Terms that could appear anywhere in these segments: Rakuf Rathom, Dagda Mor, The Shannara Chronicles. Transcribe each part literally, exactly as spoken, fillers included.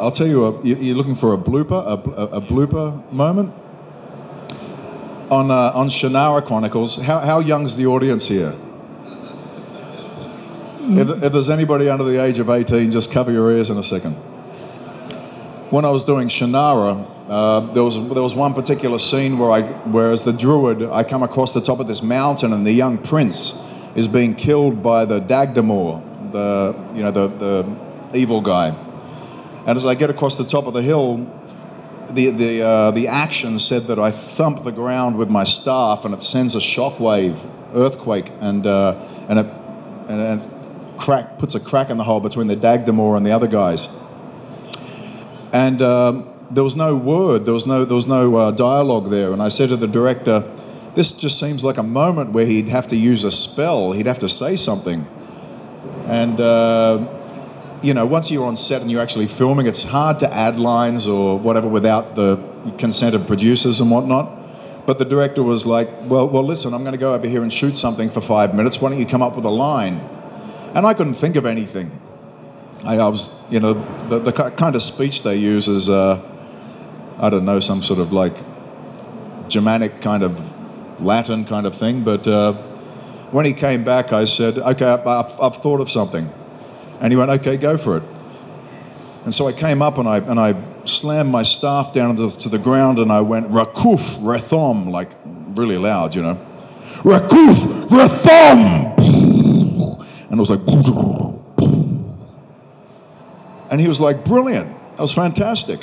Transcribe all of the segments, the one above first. I'll tell you, a, you're looking for a blooper, a, a blooper moment? On, uh, on Shannara Chronicles, how, how young's the audience here? If, if there's anybody under the age of eighteen, just cover your ears in a second. When I was doing Shannara, uh, there was there was one particular scene where I, where as the druid, I come across the top of this mountain, and the young prince is being killed by the Dagda Mor, the you know the the evil guy. And as I get across the top of the hill, the the uh, the action said that I thump the ground with my staff, and it sends a shockwave, earthquake, and uh, and it and. and crack, puts a crack in the hole between the Dagda Mor and the other guys. And um, there was no word, there was no, there was no uh, dialogue there. And I said to the director, this just seems like a moment where he'd have to use a spell, he'd have to say something. And, uh, you know, once you're on set and you're actually filming, it's hard to add lines or whatever without the consent of producers and whatnot. But the director was like, well, well listen, I'm going to go over here and shoot something for five minutes. Why don't you come up with a line? And I couldn't think of anything. I, I was, you know, the, the kind of speech they use is, uh, I don't know, some sort of like Germanic kind of Latin kind of thing. But uh, when he came back, I said, okay, I've, I've thought of something. And he went, okay, go for it. And so I came up and I, and I slammed my staff down to the, to the ground and I went, Rakuf Rathom, like really loud, you know. Rakuf Rathom! And it was like, and he was like, brilliant. That was fantastic.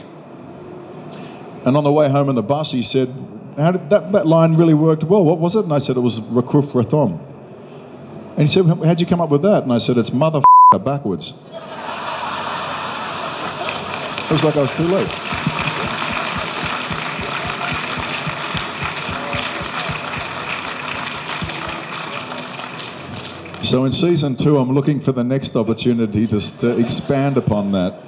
And on the way home in the bus, he said, how did that, that line really worked well. What was it? And I said, it was Rakuf Rathom. And he said, how'd you come up with that? And I said, it's mother backwards. It was like I was too late. So in season two, I'm looking for the next opportunity to, to expand upon that.